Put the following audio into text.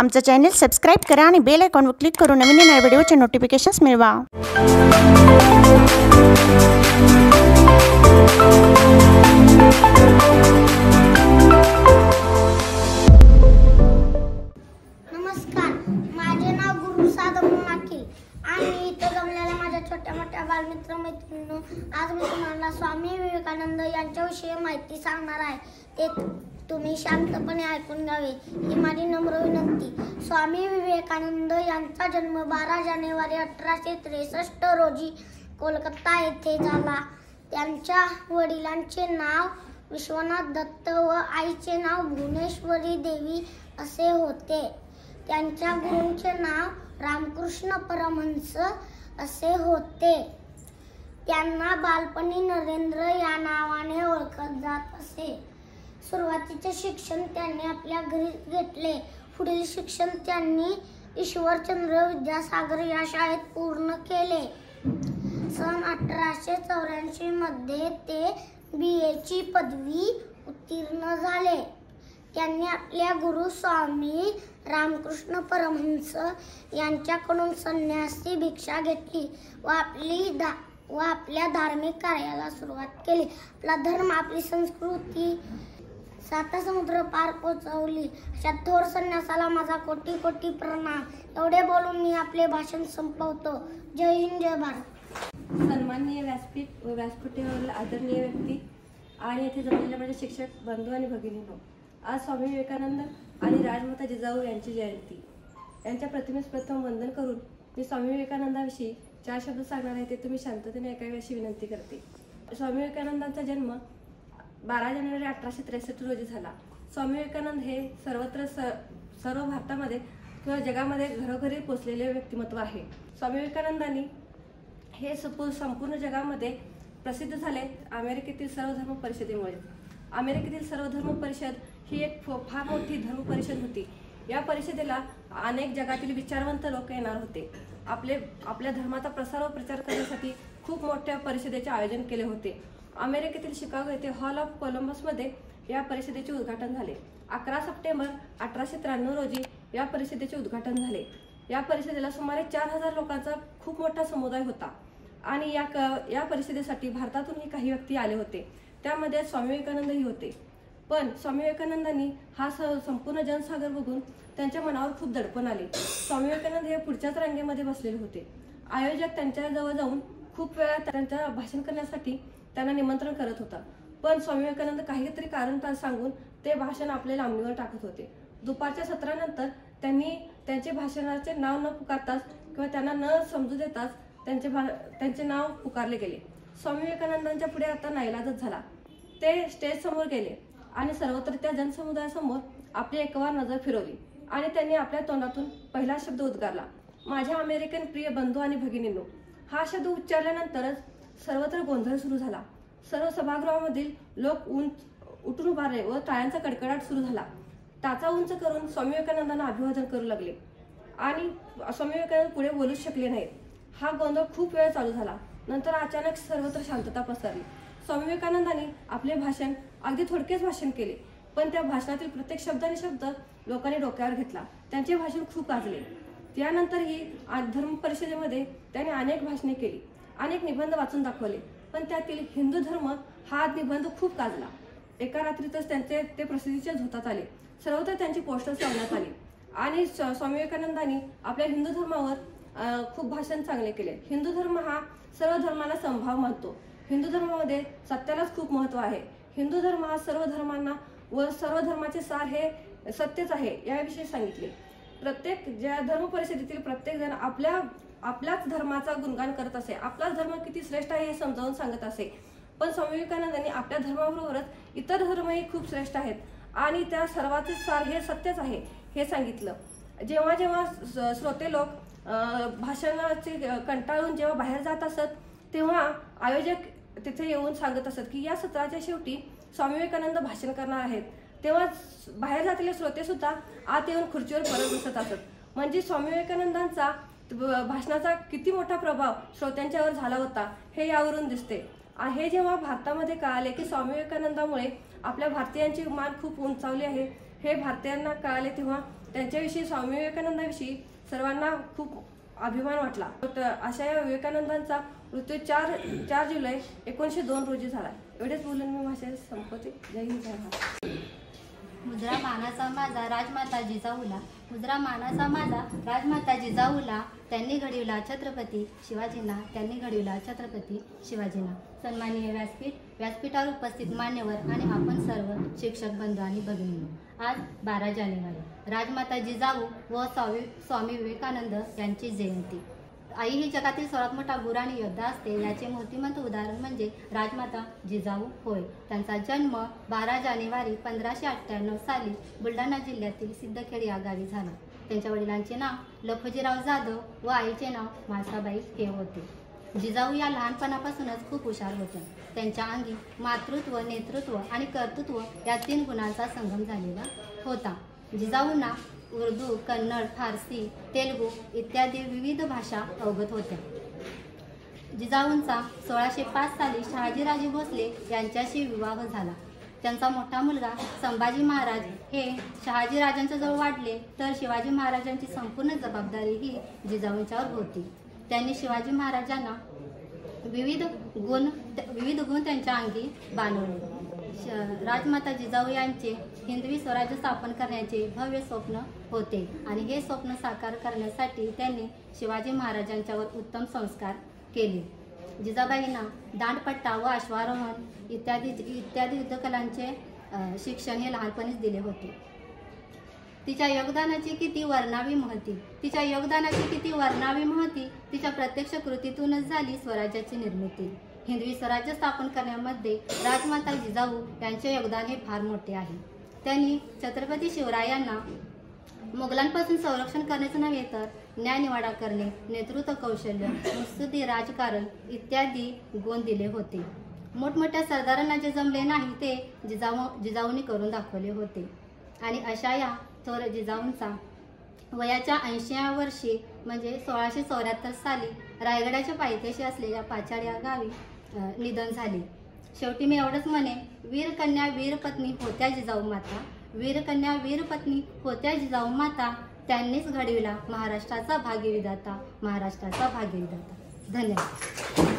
आमचं channel subscribe करा आणि बेल आयकॉनवर क्लिक करून नवीन नवीन व्हिडिओचे नोटिफिकेशन्स मिळवा। बालमित्र मैत्रिणींनो, आज मी तुम्हाला स्वामी विवेकानंद यांच्याविषयी माहिती सांगणार आहे, ते तुम्ही शांतपणे ऐकून घ्यावे ही माझी नम्र विनंती। स्वामी विवेकानंद यांचा जन्म 12 जानेवारी 1863 रोजी कोलकाता येथे झाला। त्यांच्या वडिलांचे नाव विश्वनाथ दत्त व आईचे नाव भुवनेश्वरी देवी असे होते। त्यांच्या गुरूंचे नाव रामकृष्ण परमहंस असे होते। त्यांना बालपणी नरेंद्र या नावाने ओळखत जात असे। सुरुवातीचे शिक्षण त्यांनी आपल्या घरीच घेतले। पुढील शिक्षण त्यांनी ईश्वर चंद्र विद्यासागर या शाळेत पूर्ण केले। सन 1884 मध्ये ते BA ची पदवी उत्तीर्ण झाले। त्यांनी आपल्या गुरु स्वामी रामकृष्ण परमहंस यांच्याकडून संन्यासी भिक्षा घेतली व आपल्या धार्मिक कार्याला सुरुवात केली। आपला धर्म, आपली संस्कृती 7 समुद्र पार पोहोचवली। अशा थोर संन्यासाला माझा कोटी कोटी प्रणाम। एवढे बोलून मी आपले भाषण संपवतो। जय हिंद, जय भारत। सन्माननीय व्यासपीठावरील आदरणीय व्यक्ती आणि येथे जमलेले माझे शिक्षक बंधू आणि भगिनींनो, आज स्वामी विवेकानंद आणि राजमाता जिजाऊ यांची जयंती। यांच्या प्रतिमेस प्रथम वंदन करून मी स्वामी विवेकानंदाविषयी 4 शब्द सांगणार आहे, ते तुम्ही शांततेने ऐकावे अशी विनंती करते। स्वामी विवेकानंदांचा जन्म 12 जानेवारी 1863 रोजी झाला। स्वामी विवेकानंद हे सर्वत्र सर्व भारतामध्ये किंवा जगामध्ये घरोघरी पोचलेले व्यक्तिमत्व आहे। स्वामी विवेकानंदांनी हे संपूर्ण जगामध्ये प्रसिद्ध झाले अमेरिकेतील सर्वधर्म परिषदेमुळे। अमेरिकेतील सर्वधर्म परिषद ही एक फार मोठी धर्म परिषद होती। या परिषदेला अनेक जगातील विचारवंत लोक येणार होते। आपल्या धर्माचा प्रसार व प्रचार करण्यासाठी खूप मोठ्या परिषदेचे आयोजन केले होते। अमेरिकेतील शिकागो येथे हॉल ऑफ कोलंबस मध्ये या परिषदेचे उद्घाटन झाले। 11 सप्टेंबर 1893 रोजी या परिषदेचे उद्घाटन झाले। या परिषदेला सुमारे 4000 लोकांचा खूप मोठा समुदाय होता आणि या परिषदेसाठी भारतातूनही काही व्यक्ती आले होते। त्यामध्ये स्वामी विवेकानंदही होते। पण स्वामी विवेकानंदांनी हा संपूर्ण जनसागर बघून त्यांच्या मनावर खूप दडपण आले। स्वामी विवेकानंद हे पुढच्याच रांगेमध्ये बसलेले होते। आयोजक त्यांच्याजवळ जाऊन खूप वेळा त्यांच्या भाषण करण्यासाठी त्यांना निमंत्रण करत होता, पण स्वामी विवेकानंद काहीतरी कारण सांगून ते भाषण आपल्या लांबणीवर टाकत होते। दुपारच्या सत्रानंतर त्यांनी त्यांचे भाषणाचे नाव न पुकारताच किंवा त्यांना न समजू देताच त्यांचे नाव पुकारले गेले। स्वामी विवेकानंदांच्या पुढे आता नाईलाजच झाला। ते स्टेज समोर गेले आणि सर्वत्र त्या जनसमुदायासमोर आपली एकवार नजर फिरवली आणि त्यांनी आपल्या तोंडातून पहिला शब्द उद्गारला, माझ्या अमेरिकन प्रिय बंधू आणि भगिनींनो। हा शब्द उच्चारल्यानंतरच सर्वत्र गोंधळ सुरू झाला। सर्व सभागृहामधील लोक उठून उभारले व टाळ्यांचा कडकडाट सुरू झाला। टाचा उंच करून स्वामी विवेकानंदांना अभिवादन करू लागले आणि स्वामी विवेकानंद पुढे बोलूच शकले नाहीत। हा गोंधळ खूप वेळ चालू झाला, नंतर अचानक सर्वत्र शांतता पसरली। स्वामी विवेकानंदांनी आपले भाषण अगदी थोडकेच भाषण केले, पण त्या भाषणातील प्रत्येक शब्दाने शब्द लोकांनी डोक्यावर घेतला। त्यांचे भाषण खूप गाजले। त्यानंतरही धर्म परिषदेमध्ये त्यांनी अनेक भाषणे केली, अनेक निबंध वाचून दाखवले, पण त्यातील हिंदू धर्म हा निबंध खूप गाजला। एका रात्रीतच त्यांचे ते प्रसिद्धीच्या झोतात आले। सर्वत्र त्यांची पोस्टर्स लावण्यात आली आणि स्वामी विवेकानंदांनी आपल्या हिंदू धर्मावर खूप भाषण चांगले केले। हिंदू धर्म हा सर्व धर्माला समभाव मानतो। हिंदू धर्मामध्ये सत्यालाच खूप महत्त्व आहे। हिंदू धर्म हा सर्व धर्मांना व सर्व धर्माचे सार हे सत्यच आहे याविषयी सांगितले। प्रत्येक ज्या धर्म परिषदेतील प्रत्येक जण आपल्याच धर्माचा गुणगान करत असे, आपलाच धर्म किती श्रेष्ठ आहे हे समजावून सांगत असे। पण स्वामी विवेकानंदांनी आपल्या धर्माबरोबरच इतर धर्मही खूप श्रेष्ठ आहेत आणि त्या सर्वाचे सार हे सत्यच आहे हे सांगितलं। जेव्हा जेव्हा श्रोते लोक भाषणाचे कंटाळून जेव्हा बाहेर जात असत तेव्हा आयोजक तिथे येऊन सांगत असत की या सत्राच्या शेवटी स्वामी विवेकानंद भाषण करणार आहेत। तेव्हा बाहेर जातले श्रोते सुद्धा आत येऊन खुर्चीवर परत बसत असत। म्हणजे स्वामी विवेकानंदांचा भाषणाचा किती मोठा प्रभाव श्रोत्यांच्यावर झाला होता हे यावरून दिसते। हे जेव्हा भारतामध्ये कळाले की स्वामी विवेकानंदामुळे आपल्या भारतीयांची मान खूप उंचावली आहे हे भारतीयांना कळाले तेव्हा त्यांच्याविषयी स्वामी विवेकानंदाविषयी सर्वांना खूप अभिमान वाटला। अशा विवेकानंदांचा मृत्यू 4 जुलै 1902 रोजी झाला। एवढेच बोलून मी माझे संपते। जय हिंद, जय भारत। मुजरा मानाचा माझा राजमाता जिजाऊला, मुजरा मानाचा माझा राजमाता जिजाऊला, त्यांनी घडविला छत्रपती शिवाजीला, त्यांनी घडविला छत्रपती शिवाजीला। सन्माननीय व्यासपीठावर उपस्थित मान्यवर आणि आपण सर्व शिक्षक बंधू आणि भगिनींनो, आज 12 जानेवारी राजमाता जिजाऊ व स्वामी विवेकानंद यांची जयंती। आई ही जगातील सर्वात मोठा गुरु आणि योद्धा असते, याचे मूर्तिमंत उदाहरण म्हणजे राजमाता जिजाऊ होय। त्यांचा जन्म 12 जानेवारी 1598 साली बुलढाणा जिल्ह्यातील सिद्धखेड या गावी झाला। त्यांच्या वडिलांचे नाव लखोजीराव जाधव व आईचे नाव मासाबाई हे होते। जिजाऊ या लहानपणापासूनच खूप हुशार होत्या। त्यांच्या अंगी मातृत्व, नेतृत्व आणि कर्तृत्व या 3 गुणांचा संगम झालेला होता। जिजाऊंना उर्दू, कन्नड, फारसी, तेलुगू इत्यादी विविध भाषा अवगत होत्या। जिजाऊंचा 1605 साली शहाजी राजे भोसले यांच्याशी विवाह झाला। त्यांचा मोठा मुलगा संभाजी महाराज हे शहाजीराजांच्या जवळ वाढले, तर शिवाजी महाराजांची संपूर्ण जबाबदारी ही जिजाऊंच्यावर होती। त्यांनी शिवाजी महाराजांना विविध गुण त्यांच्या अंगी बाणवले। राजमाता जिजाऊ यांचे हिंदवी स्वराज्य स्थापन करण्याचे भव्य स्वप्न होते आणि हे स्वप्न साकार करण्यासाठी त्यांनी शिवाजी महाराजांच्यावर उत्तम संस्कार केले। जिजाबाईंना दांडपट्टा व अश्वारोहण इत्यादी युद्धकलांचे शिक्षण हे लहानपणीच दिले होते। तिच्या योगदानाची किती वर्णावी महती, तिच्या योगदानाची किती वर्णावी महती, तिच्या प्रत्यक्ष कृतीतूनच झाली स्वराज्याची निर्मिती। हिंदवी स्वराज्य स्थापन करण्यामध्ये राजमाता जिजाऊ यांचे योगदान हे फार मोठे आहे। त्यांनी छत्रपती शिवरायांना मुघलांपासून संरक्षण करण्याचे नव्हे तर न्यायनिवाडा करणे, नेतृत्व कौशल्य, मुत्सद्दी राजकारण इत्यादी गुण दिले होते। मोठमोठ्या सरदारांना जे जमले नाही ते जिजाऊंनी करून दाखवले होते। आणि अशा या थोर जिजाऊंचा वयाच्या 80व्या वर्षी म्हणजे 1674 साली रायगडाच्या पायथ्याशी असलेल्या पाचाड या गावी निधन झाले। शेवटी मी एवढंच म्हणे, वीरकन्या वीरपत्नी होत्या जिजाऊ माता, वीरकन्या वीरपत्नी होत्या जिजाऊ माता, त्यांनीच घडविला महाराष्ट्राचा भाग्यविधाता, महाराष्ट्राचा भाग्यविधाता। धन्यवाद।